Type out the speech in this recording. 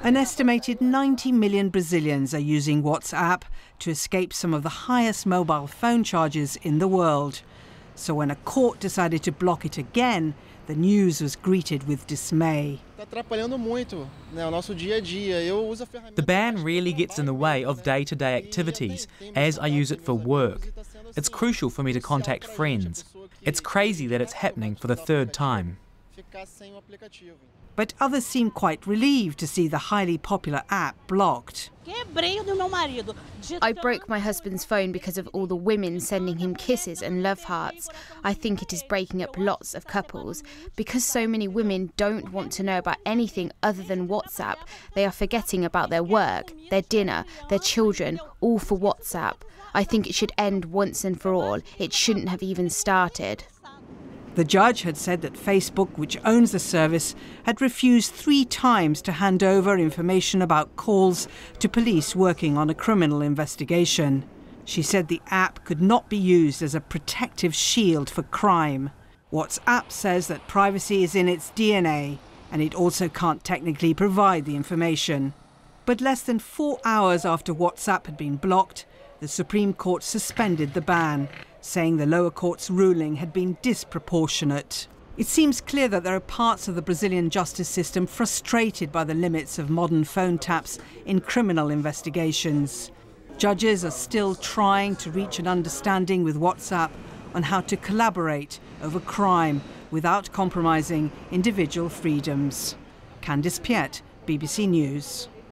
An estimated 90 million Brazilians are using WhatsApp to escape some of the highest mobile phone charges in the world. So when a court decided to block it again, the news was greeted with dismay. The ban really gets in the way of day-to-day activities, as I use it for work. It's crucial for me to contact friends. It's crazy that it's happening for the third time. But others seem quite relieved to see the highly popular app blocked. I broke my husband's phone because of all the women sending him kisses and love hearts. I think it is breaking up lots of couples. Because so many women don't want to know about anything other than WhatsApp, they are forgetting about their work, their dinner, their children, all for WhatsApp. I think it should end once and for all. It shouldn't have even started. The judge had said that Facebook, which owns the service, had refused 3 times to hand over information about calls to police working on a criminal investigation. She said the app could not be used as a protective shield for crime. WhatsApp says that privacy is in its DNA, and it also can't technically provide the information. But less than 4 hours after WhatsApp had been blocked, the Supreme Court suspended the ban, saying the lower court's ruling had been disproportionate. It seems clear that there are parts of the Brazilian justice system frustrated by the limits of modern phone taps in criminal investigations. Judges are still trying to reach an understanding with WhatsApp on how to collaborate over crime without compromising individual freedoms. Candace Piette, BBC News.